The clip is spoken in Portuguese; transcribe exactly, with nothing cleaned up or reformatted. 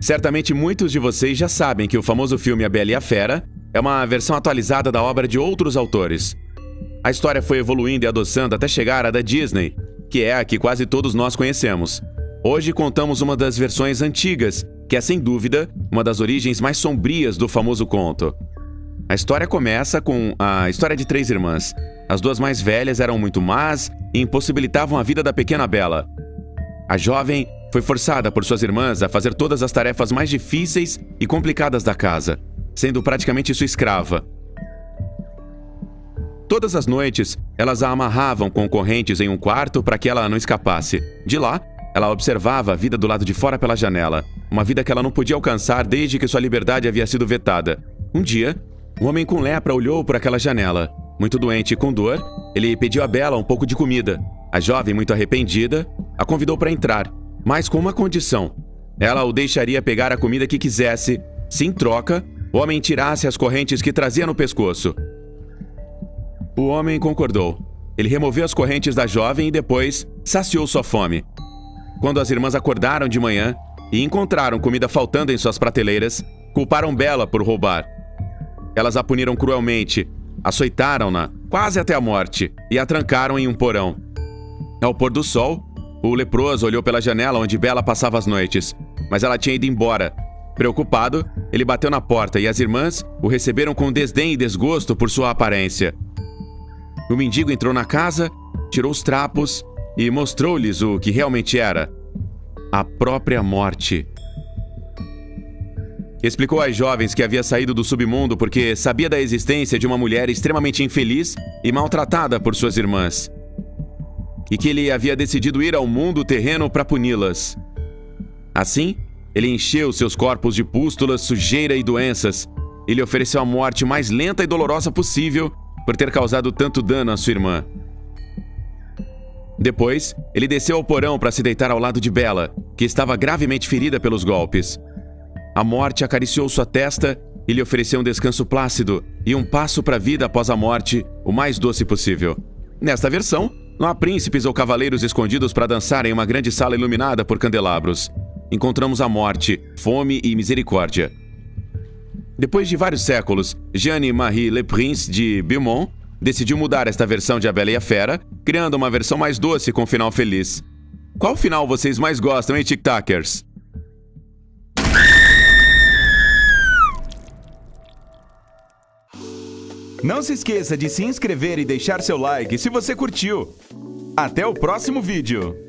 Certamente muitos de vocês já sabem que o famoso filme A Bela e a Fera é uma versão atualizada da obra de outros autores. A história foi evoluindo e adoçando até chegar à da Disney, que é a que quase todos nós conhecemos. Hoje contamos uma das versões antigas, que é sem dúvida uma das origens mais sombrias do famoso conto. A história começa com a história de três irmãs. As duas mais velhas eram muito más e impossibilitavam a vida da pequena Bela. A jovem foi forçada por suas irmãs a fazer todas as tarefas mais difíceis e complicadas da casa, sendo praticamente sua escrava. Todas as noites, elas a amarravam com correntes em um quarto para que ela não escapasse. De lá, ela observava a vida do lado de fora pela janela, uma vida que ela não podia alcançar desde que sua liberdade havia sido vetada. Um dia, um homem com lepra olhou por aquela janela. Muito doente e com dor, ele pediu a Bela um pouco de comida. A jovem, muito arrependida, a convidou para entrar, mas com uma condição. Ela o deixaria pegar a comida que quisesse, se em troca, o homem tirasse as correntes que trazia no pescoço. O homem concordou. Ele removeu as correntes da jovem e depois saciou sua fome. Quando as irmãs acordaram de manhã e encontraram comida faltando em suas prateleiras, culparam Bela por roubar. Elas a puniram cruelmente, açoitaram-na quase até a morte e a trancaram em um porão. Ao pôr do sol, o leproso olhou pela janela onde Bela passava as noites, mas ela tinha ido embora. Preocupado, ele bateu na porta e as irmãs o receberam com desdém e desgosto por sua aparência. O mendigo entrou na casa, tirou os trapos e mostrou-lhes o que realmente era: a própria morte. Explicou às jovens que havia saído do submundo porque sabia da existência de uma mulher extremamente infeliz e maltratada por suas irmãs, e que ele havia decidido ir ao mundo terreno para puni-las. Assim, ele encheu seus corpos de pústulas, sujeira e doenças. Ele ofereceu a morte mais lenta e dolorosa possível por ter causado tanto dano à sua irmã. Depois, ele desceu ao porão para se deitar ao lado de Bela, que estava gravemente ferida pelos golpes. A morte acariciou sua testa e lhe ofereceu um descanso plácido e um passo para a vida após a morte, o mais doce possível. Nesta versão, não há príncipes ou cavaleiros escondidos para dançar em uma grande sala iluminada por candelabros. Encontramos a morte, fome e misericórdia. Depois de vários séculos, Jeanne Marie Le Prince de Beaumont decidiu mudar esta versão de A Bela e a Fera, criando uma versão mais doce com um final feliz. Qual final vocês mais gostam, hein, TikTokers? Não se esqueça de se inscrever e deixar seu like se você curtiu. Até o próximo vídeo!